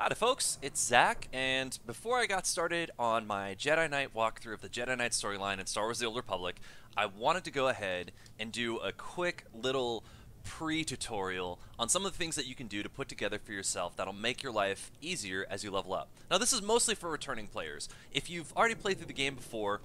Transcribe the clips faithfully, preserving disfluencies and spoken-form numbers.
Hi there, folks, it's Zach, and before I got started on my Jedi Knight walkthrough of the Jedi Knight storyline in Star Wars The Old Republic, I wanted to go ahead and do a quick little pre-tutorial on some of the things that you can do to put together for yourself that'll make your life easier as you level up. Now, this is mostly for returning players. If you've already played through the game before,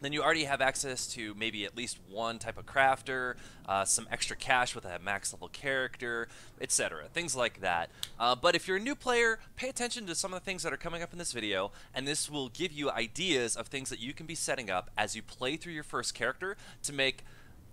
then you already have access to maybe at least one type of crafter, uh, some extra cash with a max level character, et cetera. Things like that. Uh, but if you're a new player, pay attention to some of the things that are coming up in this video, and this will give you ideas of things that you can be setting up as you play through your first character to make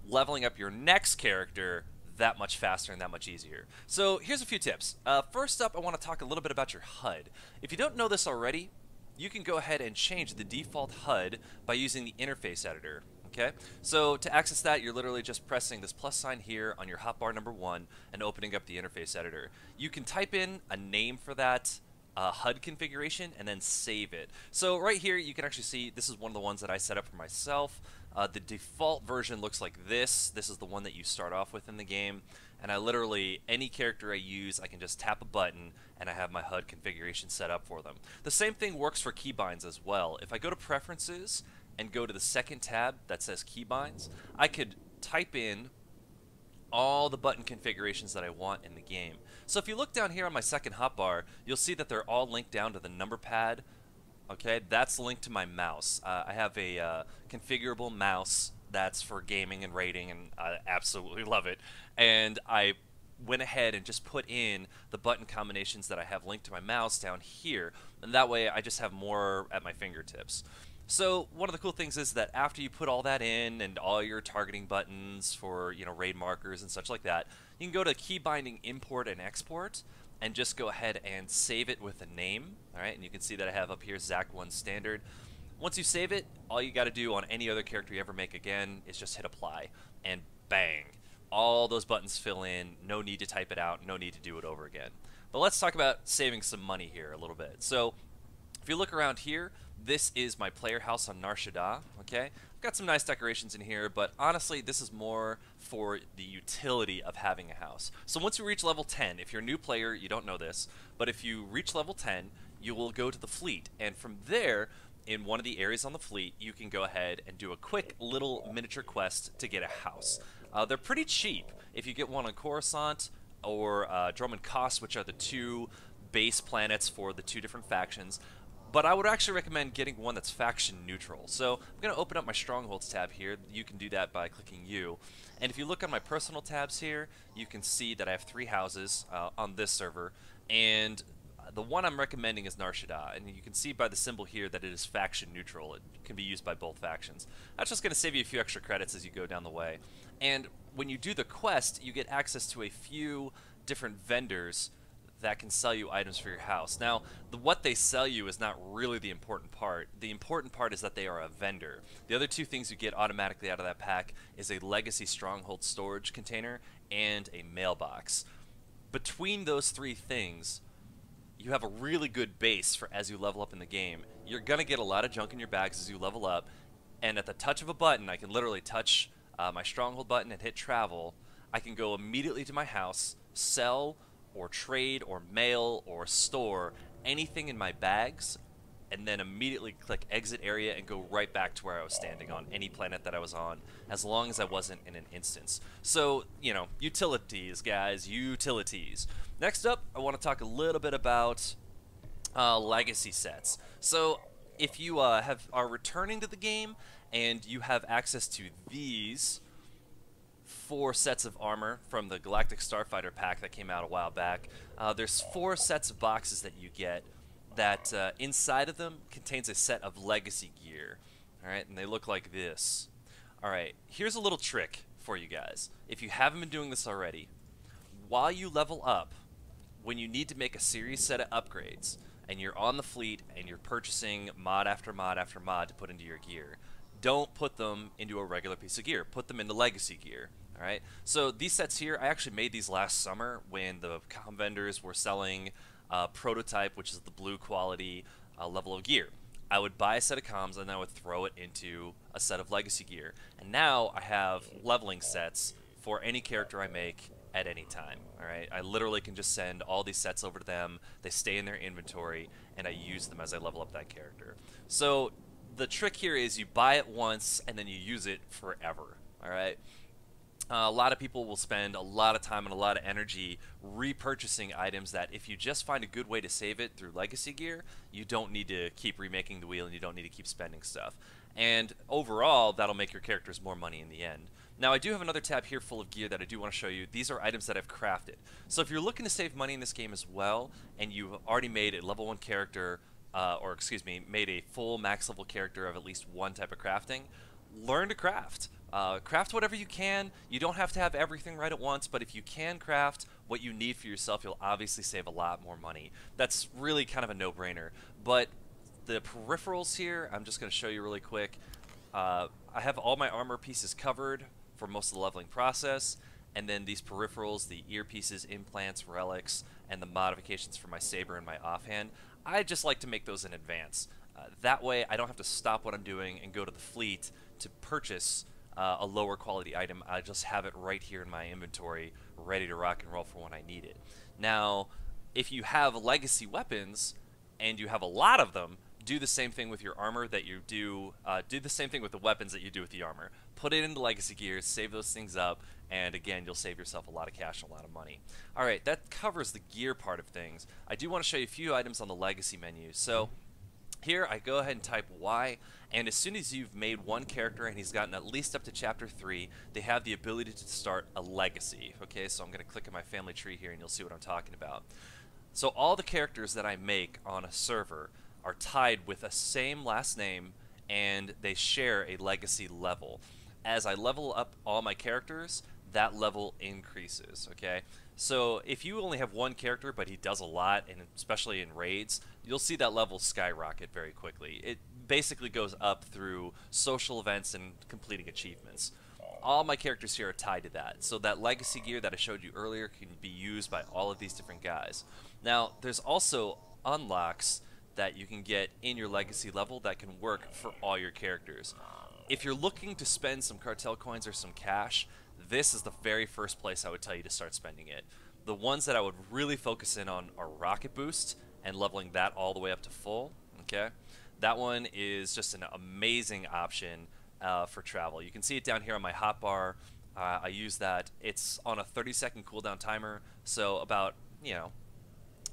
leveling up your next character that much faster and that much easier. So here's a few tips. Uh, first up, I want to talk a little bit about your H U D. If you don't know this already, you can go ahead and change the default H U D by using the interface editor. Okay, so to access that, you're literally just pressing this plus sign here on your hotbar number one and opening up the interface editor. You can type in a name for that uh, H U D configuration and then save it. So right here you can actually see this is one of the ones that I set up for myself. Uh, the default version looks like this. This is the one that you start off with in the game, and I literally, any character I use, I can just tap a button and I have my H U D configuration set up for them. The same thing works for keybinds as well. If I go to preferences and go to the second tab that says keybinds, I could type in all the button configurations that I want in the game. So if you look down here on my second hotbar, you'll see that they're all linked down to the number pad. Okay, that's linked to my mouse. Uh, I have a uh, configurable mouse that's for gaming and raiding, and I absolutely love it. And I went ahead and just put in the button combinations that I have linked to my mouse down here, and that way I just have more at my fingertips. So one of the cool things is that after you put all that in and all your targeting buttons for, you know, raid markers and such like that, you can go to key binding import and export and just go ahead and save it with a name. All right, and you can see that I have up here Zach one standard. Once you save it, all you got to do on any other character you ever make again is just hit apply, and bang, all those buttons fill in. No need to type it out, no need to do it over again. But let's talk about saving some money here a little bit. So if you look around here, this is my player house on Nar Shaddaa, okay? I've got some nice decorations in here, but honestly, this is more for the utility of having a house. So once you reach level ten, if you're a new player, you don't know this, but if you reach level ten, you will go to the fleet, and from there, in one of the areas on the fleet, you can go ahead and do a quick little miniature quest to get a house. Uh, they're pretty cheap if you get one on Coruscant or uh, Drum and Koss, which are the two base planets for the two different factions. But I would actually recommend getting one that's faction neutral. So I'm going to open up my Strongholds tab here. You can do that by clicking U. And if you look on my personal tabs here, you can see that I have three houses uh, on this server. And the one I'm recommending is Nar Shaddaa. And you can see by the symbol here that it is faction neutral. It can be used by both factions. That's just going to save you a few extra credits as you go down the way. And when you do the quest, you get access to a few different vendors that can sell you items for your house. Now, the, what they sell you is not really the important part. The important part is that they are a vendor. The other two things you get automatically out of that pack is a legacy stronghold storage container and a mailbox. Between those three things, you have a really good base for as you level up in the game. You're gonna get a lot of junk in your bags as you level up, and at the touch of a button, I can literally touch uh, my stronghold button and hit travel. I can go immediately to my house, sell, or trade, or mail, or store anything in my bags, and then immediately click exit area and go right back to where I was standing on any planet that I was on, as long as I wasn't in an instance. So, you know, utilities, guys, utilities. Next up, I want to talk a little bit about uh, legacy sets. So if you uh, have are returning to the game and you have access to these four sets of armor from the Galactic Starfighter pack that came out a while back. Uh, there's four sets of boxes that you get that uh, inside of them contains a set of legacy gear. Alright, and they look like this. Alright, here's a little trick for you guys. If you haven't been doing this already, while you level up, when you need to make a series set of upgrades, and you're on the fleet, and you're purchasing mod after mod after mod to put into your gear, don't put them into a regular piece of gear. Put them into legacy gear. All right. So these sets here, I actually made these last summer when the com vendors were selling uh, prototype, which is the blue quality uh, level of gear. I would buy a set of comms and I would throw it into a set of legacy gear. And now I have leveling sets for any character I make at any time, all right? I literally can just send all these sets over to them, they stay in their inventory, and I use them as I level up that character. So the trick here is you buy it once and then you use it forever, all right? Uh, a lot of people will spend a lot of time and a lot of energy repurchasing items that if you just find a good way to save it through legacy gear, you don't need to keep remaking the wheel and you don't need to keep spending stuff. And overall, that'll make your characters more money in the end. Now, I do have another tab here full of gear that I do want to show you. These are items that I've crafted. So if you're looking to save money in this game as well, and you've already made a level one character, uh, or excuse me, made a full max level character of at least one type of crafting, learn to craft. Uh, craft whatever you can. You don't have to have everything right at once, but if you can craft what you need for yourself, you'll obviously save a lot more money. That's really kind of a no-brainer. But the peripherals here, I'm just going to show you really quick. Uh, I have all my armor pieces covered for most of the leveling process, and then these peripherals, the earpieces, implants, relics, and the modifications for my saber and my offhand. I just like to make those in advance. Uh, that way I don't have to stop what I'm doing and go to the fleet to purchase uh, a lower quality item. I just have it right here in my inventory, ready to rock and roll for when I need it. Now, if you have legacy weapons and you have a lot of them, do the same thing with your armor that you do, uh, do the same thing with the weapons that you do with the armor. Put it into legacy gear, save those things up, and again, you'll save yourself a lot of cash and a lot of money. Alright, that covers the gear part of things. I do want to show you a few items on the legacy menu. So here I go ahead and type Y, and as soon as you've made one character and he's gotten at least up to chapter three, they have the ability to start a legacy. Okay, so I'm going to click on my family tree here and you'll see what I'm talking about. So all the characters that I make on a server are tied with a same last name and they share a legacy level. As I level up all my characters, that level increases, okay? So if you only have one character but he does a lot, and especially in raids, you'll see that level skyrocket very quickly. It basically goes up through social events and completing achievements. All my characters here are tied to that, so that legacy gear that I showed you earlier can be used by all of these different guys. Now, there's also unlocks that you can get in your legacy level that can work for all your characters. If you're looking to spend some cartel coins or some cash, this is the very first place I would tell you to start spending it. The ones that I would really focus in on are Rocket Boost and leveling that all the way up to full, okay? That one is just an amazing option uh, for travel. You can see it down here on my hotbar. Uh, I use that. It's on a thirty second cooldown timer, so about, you know,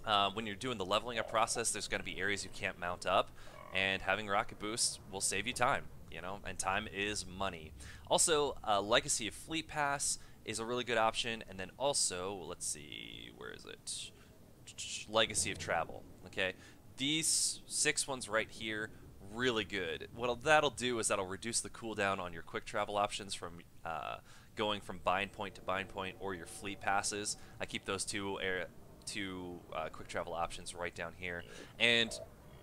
Uh, when you're doing the leveling up process, there's going to be areas you can't mount up, and having Rocket Boost will save you time, you know, and time is money. Also, uh, Legacy of Fleet Pass is a really good option, and then also, let's see, where is it? Legacy of Travel, okay? These six ones right here, really good. What that'll do is that'll reduce the cooldown on your quick travel options from uh, going from bind point to bind point, or your fleet passes. I keep those two areas. Two uh, quick travel options right down here, and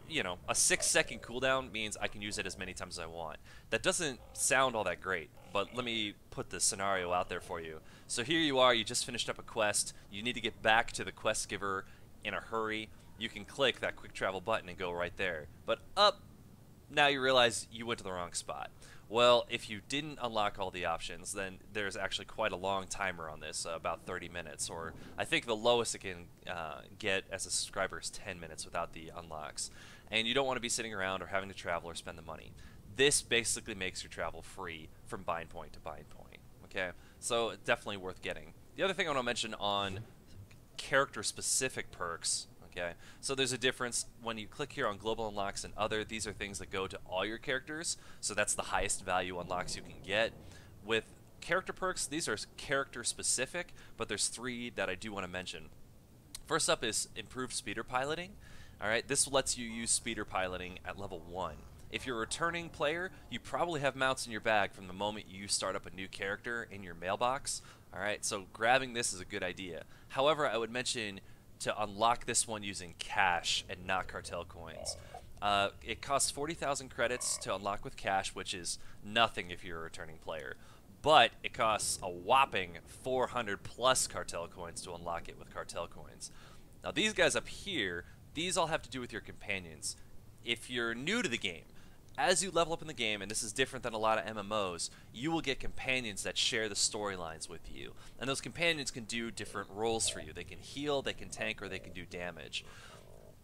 you know, a six second cooldown means I can use it as many times as I want. That doesn't sound all that great, but let me put the scenario out there for you. So here you are, you just finished up a quest, you need to get back to the quest giver in a hurry. You can click that quick travel button and go right there, but up, now you realize you went to the wrong spot. Well, if you didn't unlock all the options, then there's actually quite a long timer on this, uh, about thirty minutes, or I think the lowest it can uh, get as a subscriber is ten minutes without the unlocks. And you don't want to be sitting around or having to travel or spend the money. This basically makes your travel free from bind point to bind point, okay? So definitely worth getting. The other thing I want to mention on character-specific perks, okay? So there's a difference when you click here on global unlocks and other. These are things that go to all your characters, so that's the highest value unlocks you can get. With character perks, these are character specific, but there's three that I do want to mention. First up is improved speeder piloting. All right, this lets you use speeder piloting at level one. If you're a returning player, you probably have mounts in your bag from the moment you start up a new character in your mailbox. All right, so grabbing this is a good idea. However, I would mention to unlock this one using cash and not cartel coins. Uh, it costs forty thousand credits to unlock with cash, which is nothing if you're a returning player. But it costs a whopping four hundred plus cartel coins to unlock it with cartel coins. Now these guys up here, these all have to do with your companions. If you're new to the game, as you level up in the game, and this is different than a lot of M M Os, you will get companions that share the storylines with you. And those companions can do different roles for you. They can heal, they can tank, or they can do damage.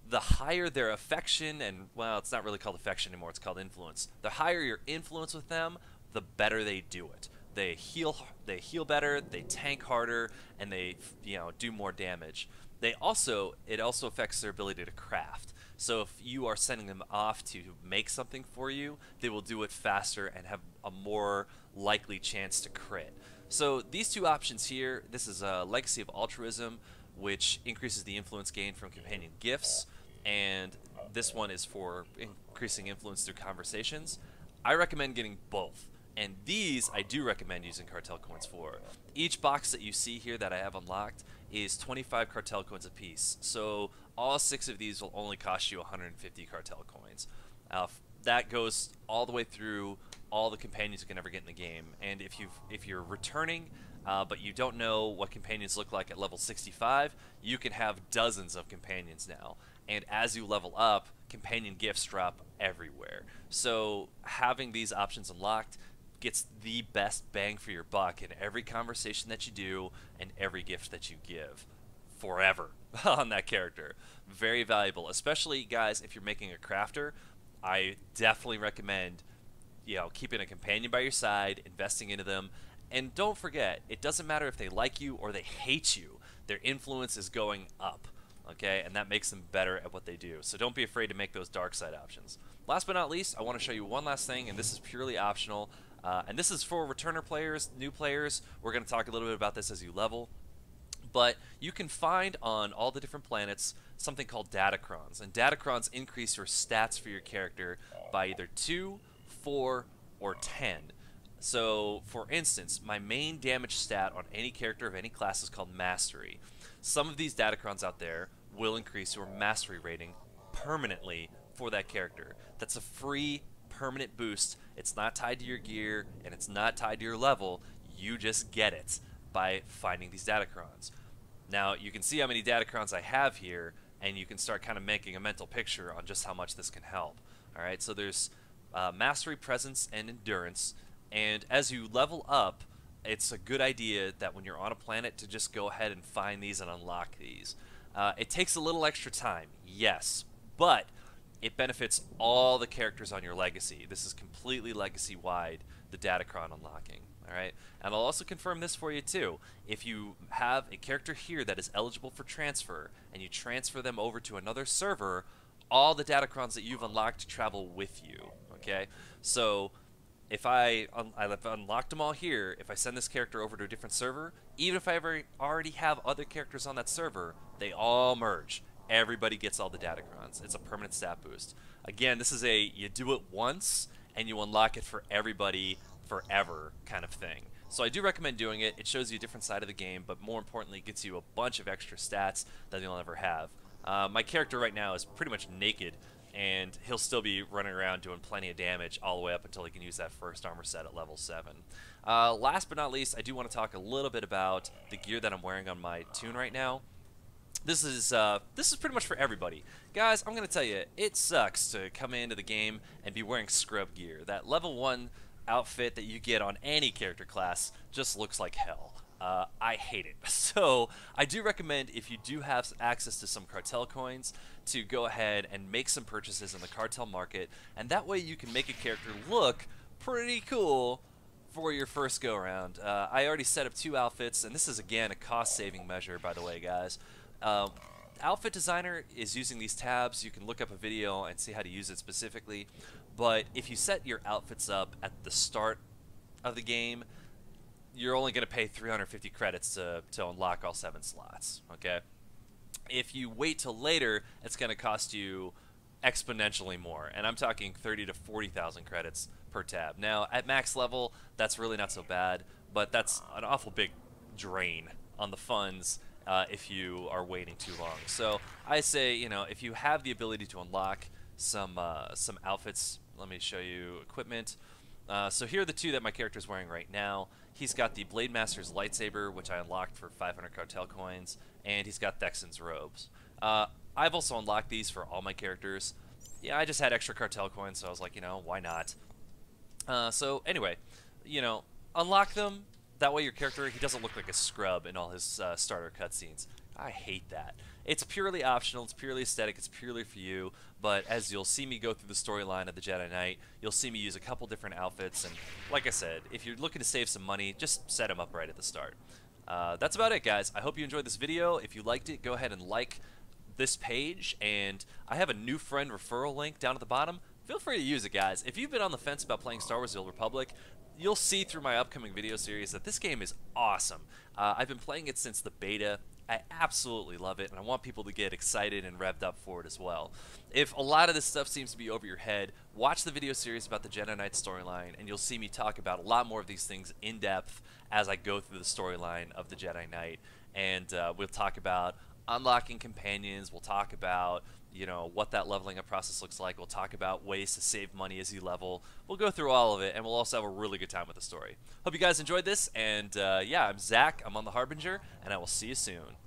The higher their affection, and well, it's not really called affection anymore, it's called influence. The higher your influence with them, the better they do it. They heal, they heal better, they tank harder, and they, you know, do more damage. They also, it also affects their ability to craft. So if you are sending them off to make something for you, they will do it faster and have a more likely chance to crit. So these two options here, this is a Legacy of Altruism, which increases the influence gained from companion gifts, and this one is for increasing influence through conversations. I recommend getting both. And these I do recommend using cartel coins for. Each box that you see here that I have unlocked is twenty-five cartel coins apiece. So all six of these will only cost you one hundred fifty cartel coins. Uh, that goes all the way through all the companions you can ever get in the game. And if you've if you're returning, uh, but you don't know what companions look like at level sixty-five, you can have dozens of companions now. And as you level up, companion gifts drop everywhere. So having these options unlocked gets the best bang for your buck in every conversation that you do and every gift that you give forever on that character. Very valuable, especially guys if you're making a crafter. I definitely recommend, you know, keeping a companion by your side, investing into them, and don't forget, it doesn't matter if they like you or they hate you, their influence is going up, okay, and that makes them better at what they do. So don't be afraid to make those dark side options. Last but not least, I want to show you one last thing, and this is purely optional. Uh, and this is for returner players, new players. We're going to talk a little bit about this as you level. But you can find on all the different planets something called Datacrons. And Datacrons increase your stats for your character by either two, four, or ten. So, for instance, my main damage stat on any character of any class is called Mastery. Some of these Datacrons out there will increase your Mastery rating permanently for that character. That's a free permanent boost. It's not tied to your gear, and it's not tied to your level. You just get it by finding these Datacrons. Now, you can see how many Datacrons I have here, and you can start kind of making a mental picture on just how much this can help. All right, so there's uh, Mastery, Presence, and Endurance, and as you level up, it's a good idea that when you're on a planet to just go ahead and find these and unlock these. Uh, it takes a little extra time, yes, but it benefits all the characters on your legacy. This is completely legacy-wide, the Datacron unlocking. All right, and I'll also confirm this for you too. If you have a character here that is eligible for transfer, and you transfer them over to another server, all the Datacrons that you've unlocked travel with you. Okay, so if I un I've unlocked them all here, if I send this character over to a different server, even if I ever already have other characters on that server, they all merge. Everybody gets all the Datacrons. It's a permanent stat boost. Again, this is a you do it once and you unlock it for everybody forever kind of thing. So I do recommend doing it. It shows you a different side of the game, but more importantly, it gets you a bunch of extra stats that you'll never have. Uh, my character right now is pretty much naked, and he'll still be running around doing plenty of damage all the way up until he can use that first armor set at level seven. Uh, last but not least, I do want to talk a little bit about the gear that I'm wearing on my toon right now. This is uh, this is pretty much for everybody. Guys, I'm going to tell you, it sucks to come into the game and be wearing scrub gear. That level one outfit that you get on any character class just looks like hell. Uh, I hate it. So I do recommend, if you do have access to some cartel coins, to go ahead and make some purchases in the cartel market, and that way you can make a character look pretty cool for your first go-around. Uh, I already set up two outfits, and this is, again, a cost-saving measure, by the way, guys. Uh, Outfit Designer is using these tabs. You can look up a video and see how to use it specifically, but if you set your outfits up at the start of the game, you're only going to pay three hundred fifty credits to, to unlock all seven slots, okay? If you wait till later, it's going to cost you exponentially more, and I'm talking thirty to forty thousand credits per tab. Now, at max level, that's really not so bad, but that's an awful big drain on the funds Uh, if you are waiting too long. So I say, you know, if you have the ability to unlock some uh, some outfits, let me show you equipment. Uh, so here are the two that my character is wearing right now. He's got the Blade Master's lightsaber, which I unlocked for five hundred cartel coins, and he's got Thexan's robes. Uh, I've also unlocked these for all my characters. yeah, I just had extra cartel coins, so I was like, you know, why not? Uh, so anyway, you know, unlock them. That way your character, he doesn't look like a scrub in all his uh, starter cutscenes. I hate that. It's purely optional, it's purely aesthetic, it's purely for you, but as you'll see me go through the storyline of the Jedi Knight, you'll see me use a couple different outfits, and like I said, if you're looking to save some money, just set them up right at the start. Uh, that's about it, guys. I hope you enjoyed this video. If you liked it, go ahead and like this page, and I have a new friend referral link down at the bottom. Feel free to use it, guys. If you've been on the fence about playing Star Wars The Old Republic, you'll see through my upcoming video series that this game is awesome. Uh, I've been playing it since the beta. I absolutely love it, and I want people to get excited and revved up for it as well. If a lot of this stuff seems to be over your head, watch the video series about the Jedi Knight storyline, and you'll see me talk about a lot more of these things in depth as I go through the storyline of the Jedi Knight. And uh, we'll talk about unlocking companions, we'll talk about, you know, what that leveling up process looks like, we'll talk about ways to save money as you level, we'll go through all of it, and we'll also have a really good time with the story. Hope you guys enjoyed this, and uh, yeah, I'm Zach, I'm on the Harbinger, and I will see you soon.